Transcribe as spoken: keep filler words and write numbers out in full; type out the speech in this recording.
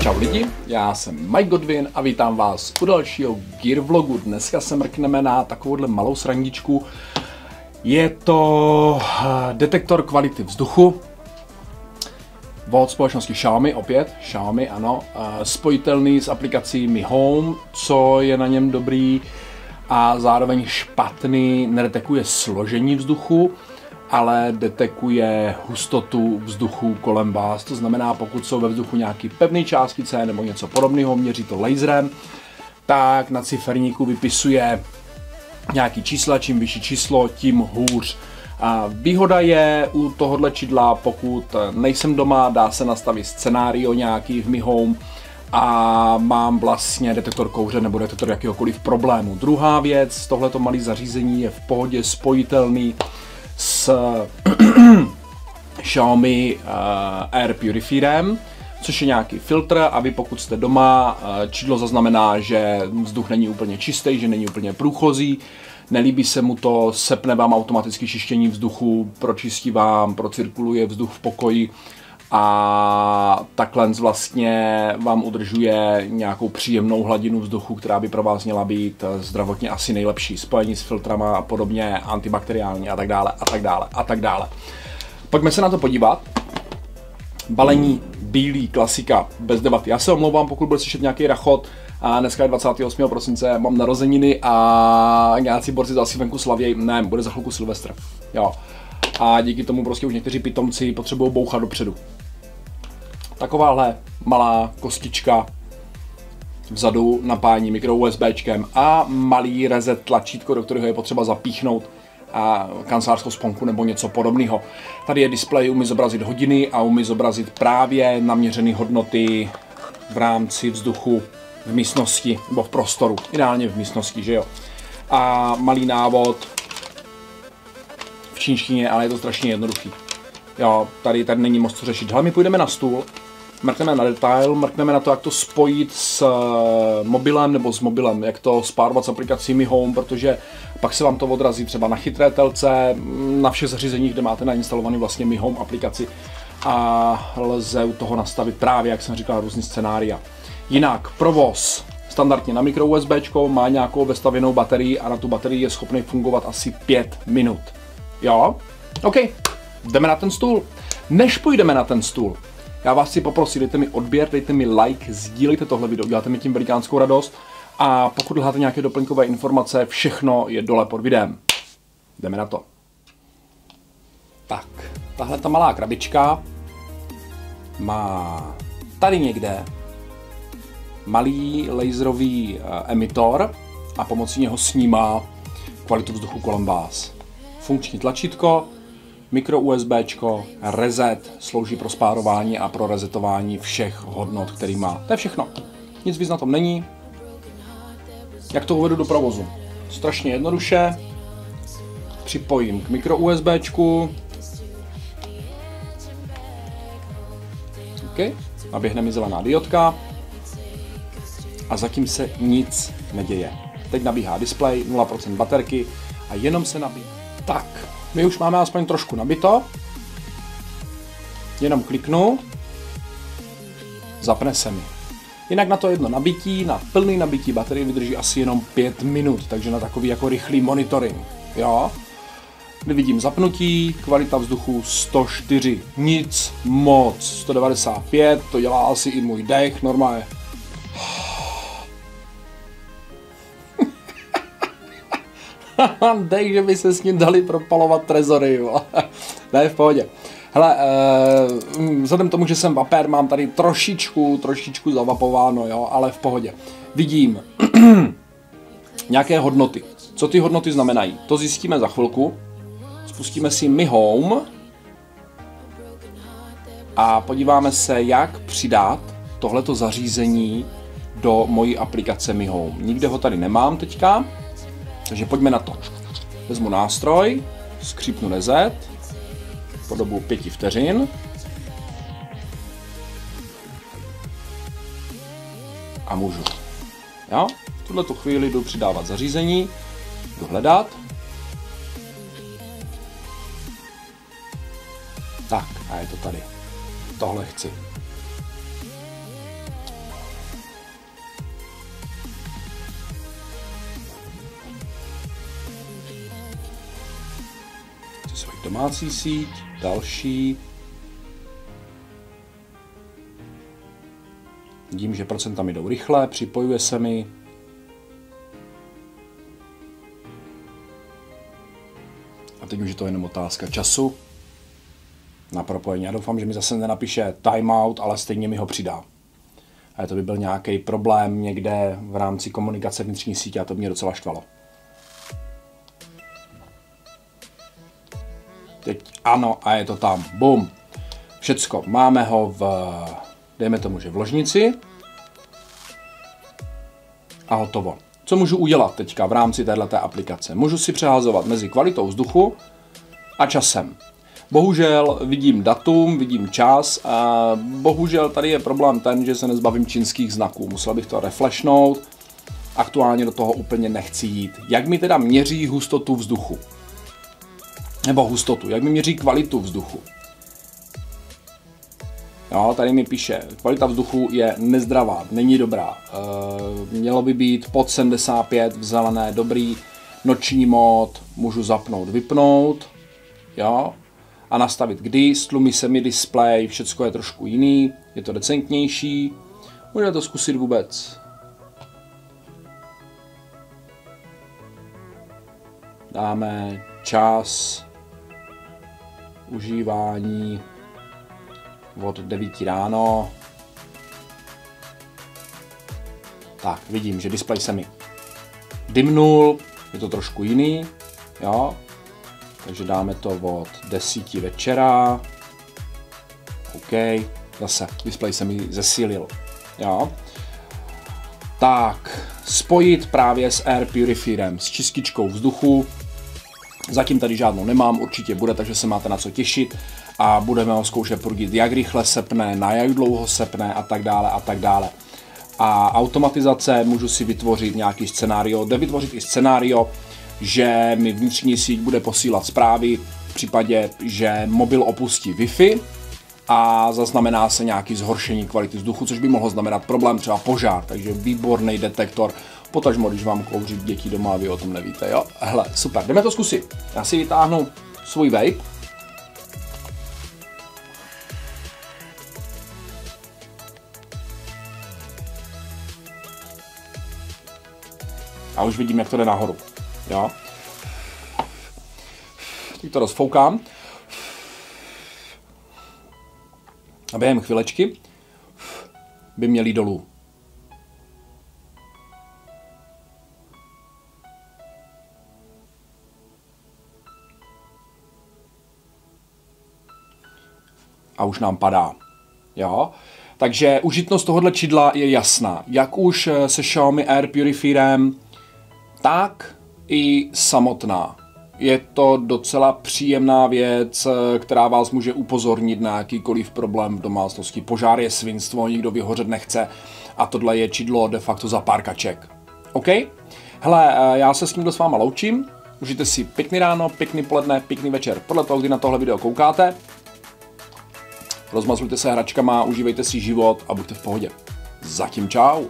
Čau lidi, já jsem Mike Godwin a vítám vás u dalšího Gear Vlogu. Dneska se mrkneme na takovouhle malou srandičku. Je to detektor kvality vzduchu od společnosti Xiaomi, opět Xiaomi, ano, spojitelný s aplikací Mi Home, co je na něm dobrý a zároveň špatný, nedetekuje složení vzduchu, ale detekuje hustotu vzduchu kolem vás. To znamená, pokud jsou ve vzduchu nějaké pevné částice nebo něco podobného, měří to laserem, tak na ciferníku vypisuje nějaký čísla, čím vyšší číslo, tím hůř. A výhoda je u tohohle čidla, pokud nejsem doma, dá se nastavit scenário nějaký v Mi Home a mám vlastně detektor kouře nebo detektor jakéhokoliv problému. Druhá věc, tohleto malé zařízení je v pohodě spojitelný s Xiaomi Air Purifierem, což je nějaký filtr, a vy pokud jste doma, čidlo zaznamená, že vzduch není úplně čistý, že není úplně průchozí, nelíbí se mu to, sepne vám automaticky čištění vzduchu, pročistí vám, procirkuluje vzduch v pokoji a takhle vlastně vám udržuje nějakou příjemnou hladinu vzduchu, která by pro vás měla být zdravotně asi nejlepší, spojení s filtrama a podobně, antibakteriální a tak dále a tak dále a tak dále. Pojďme se na to podívat. Balení bílý, klasika, bez debaty. Já se omlouvám, pokud bude slyšet nějaký rachot. A dneska je dvacátého osmého prosince, mám narozeniny a nějací borci za asi venku slavěj. Ne, bude za chvilku Silvestr. Jo. A díky tomu prostě už někteří pitomci potřebují bouchat dopředu. Takováhle malá kostička vzadu, napájení mikro U S B čkem a malý reset tlačítko, do kterého je potřeba zapíchnout a kancelářskou sponku nebo něco podobného. Tady je displej, umí zobrazit hodiny a umí zobrazit právě naměřené hodnoty v rámci vzduchu v místnosti nebo v prostoru. Ideálně v místnosti, že jo. A malý návod v čínštině, ale je to strašně jednoduchý. Jo, tady, tady není moc co řešit. Hele, my půjdeme na stůl, mrkneme na detail, mrkneme na to, jak to spojit s mobilem nebo s mobilem, jak to spárovat s aplikacími Home, protože pak se vám to odrazí třeba na chytré telce, na všech zařízeních, kde máte nainstalovaný vlastně Mi Home aplikaci, a lze u toho nastavit právě, jak jsem říkal, různý scénária. Jinak provoz standardně na mikro U S B čko, má nějakou vestavěnou baterii a na tu baterii je schopný fungovat asi pět minut. Jo? OK, jdeme na ten stůl. Než půjdeme na ten stůl, já vás chci poprosit, dejte mi odběr, dejte mi like, sdílejte tohle video, děláte mi tím velikánskou radost, a pokud hledáte nějaké doplňkové informace, všechno je dole pod videem. Jdeme na to. Tak, tahle ta malá krabička má tady někde malý laserový emitor a pomocí něho snímá kvalitu vzduchu kolem vás. Funkční tlačítko, mikro U S B čko, reset, slouží pro spárování a pro resetování všech hodnot, který má. To je všechno. Nic víc na tom není. Jak to uvedu do provozu? Strašně jednoduše. Připojím k mikro U S B čku. OK. A běhne mi zelená diodka. A zatím se nic neděje. Teď nabíhá displej, nula procent baterky a jenom se nabíhá. Tak, my už máme aspoň trošku nabito. Jenom kliknu. Zapne se mi. Jinak na to jedno nabití, na plný nabití baterie vydrží asi jenom pět minut, takže na takový jako rychlý monitoring. Jo? Vidím zapnutí, kvalita vzduchu sto čtyři, nic moc, sto devadesát pět, to dělá asi i můj dech, normálně. Dej, že by se s ním dali propalovat trezory. Ne, v pohodě. Hele, e, vzhledem tomu, že jsem vapér, mám tady trošičku, trošičku zavapováno, jo, ale v pohodě. Vidím nějaké hodnoty. Co ty hodnoty znamenají? To zjistíme za chvilku. Spustíme si Mi Home a podíváme se, jak přidat tohleto zařízení do mojí aplikace Mi Home. Nikde ho tady nemám teďka. Takže pojďme na to. Vezmu nástroj, skřípnu reset po dobu pěti vteřin a můžu. Jo? V tuhle chvíli jdu přidávat zařízení. dohledat. Tak, a je to tady. Tohle chci. Chci svoji domácí síť, další. Vidím, že procenta mi jdou rychle, připojuje se mi. A teď už je to jenom otázka času na propojení. Já doufám, že mi zase nenapíše timeout, ale stejně mi ho přidá. A to by byl nějaký problém někde v rámci komunikace vnitřní sítě a to mě docela štvalo. Teď ano a je to tam. Bum. Všecko. Máme ho v, dejme tomu, že v ložnici. A hotovo. Co můžu udělat teďka v rámci téhleté aplikace? Můžu si přehazovat mezi kvalitou vzduchu a časem. Bohužel vidím datum, vidím čas a bohužel tady je problém ten, že se nezbavím čínských znaků. Musel bych to reflashnout, aktuálně do toho úplně nechci jít. Jak mi teda měří hustotu vzduchu? Nebo hustotu, jak mi měří kvalitu vzduchu? Jo, tady mi píše, kvalita vzduchu je nezdravá, není dobrá. E, mělo by být pod sedmdesát pět v zelené, dobrý, noční mód, můžu zapnout, vypnout. Jo. A nastavit kdy, stlumí se mi displej, všecko je trošku jiný, je to decentnější. Můžeme to zkusit vůbec. Dáme čas užívání od devíti ráno. Tak, vidím, že displej se mi dimnul, je to trošku jiný, jo. Takže dáme to od desíti večera. OK, zase displej se mi zesílil. Jo. Tak, spojit právě s Air Purifierem, s čističkou vzduchu. Zatím tady žádnou nemám, určitě bude, takže se máte na co těšit. A budeme ho zkoušet prudit, jak rychle sepne, na jak dlouho sepne a tak dále a tak dále. A automatizace, můžu si vytvořit nějaký scenario, jde vytvořit i scenario, že mi vnitřní síť bude posílat zprávy v případě, že mobil opustí Wi-Fi a zaznamená se nějaký zhoršení kvality vzduchu, což by mohlo znamenat problém, třeba požár, takže výborný detektor, potažmo, když vám kouří děti doma a vy o tom nevíte, jo? Hele, super, jdeme to zkusit. Já si vytáhnu svůj vape. A už vidím, jak to jde nahoru. Jo. Teď to rozfoukám. A během chvilečky by měli dolů. A už nám padá. Jo. Takže užitnost tohohle čidla je jasná. Jak už se Xiaomi Air Purifierem, tak i samotná. Je to docela příjemná věc, která vás může upozornit na jakýkoliv problém v domácnosti. Požár je svinstvo, nikdo vyhořet nechce a tohle je čidlo de facto za pár kaček. OK? Hele, já se s tímhle s váma loučím. Užijte si pěkný ráno, pěkný poledne, pěkný večer. Podle toho, kdy na tohle video koukáte, rozmazlujte se hračkama, užívejte si život a buďte v pohodě. Zatím čau!